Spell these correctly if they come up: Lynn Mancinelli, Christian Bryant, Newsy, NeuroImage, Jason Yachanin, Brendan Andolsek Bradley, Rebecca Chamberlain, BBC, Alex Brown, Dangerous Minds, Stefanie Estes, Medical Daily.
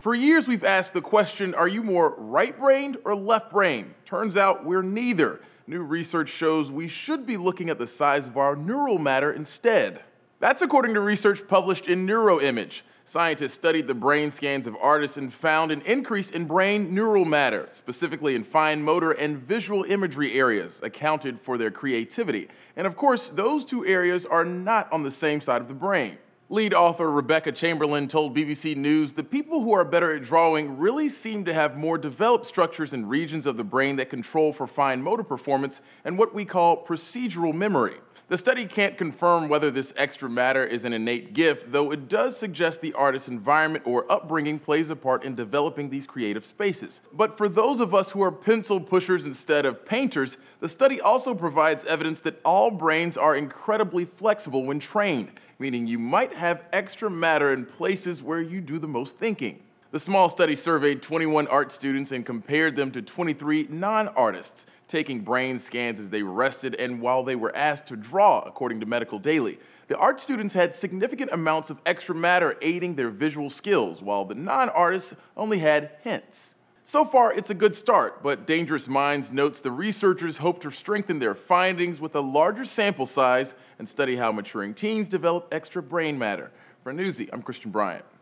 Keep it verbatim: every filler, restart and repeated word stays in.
For years, we've asked the question, are you more right-brained or left-brained? Turns out we're neither. New research shows we should be looking at the size of our neural matter instead. That's according to research published in NeuroImage. Scientists studied the brain scans of artists and found an increase in brain neural matter, specifically in fine motor and visual imagery areas, accounted for their creativity. And of course, those two areas are not on the same side of the brain. Lead author Rebecca Chamberlain told B B C News, the people who are better at drawing really seem to have more developed structures and regions of the brain that control for fine motor performance and what we call procedural memory. The study can't confirm whether this extra matter is an innate gift, though it does suggest the artist's environment or upbringing plays a part in developing these creative spaces. But for those of us who are pencil pushers instead of painters, the study also provides evidence that all brains are incredibly flexible when trained, meaning you might have extra matter in places where you do the most thinking. The small study surveyed twenty-one art students and compared them to twenty-three non-artists, taking brain scans as they rested and while they were asked to draw, according to Medical Daily. The art students had significant amounts of extra matter aiding their visual skills, while the non-artists only had hints. So far, it's a good start, but Dangerous Minds notes the researchers hope to strengthen their findings with a larger sample size and study how maturing teens develop extra brain matter. For Newsy, I'm Christian Bryant.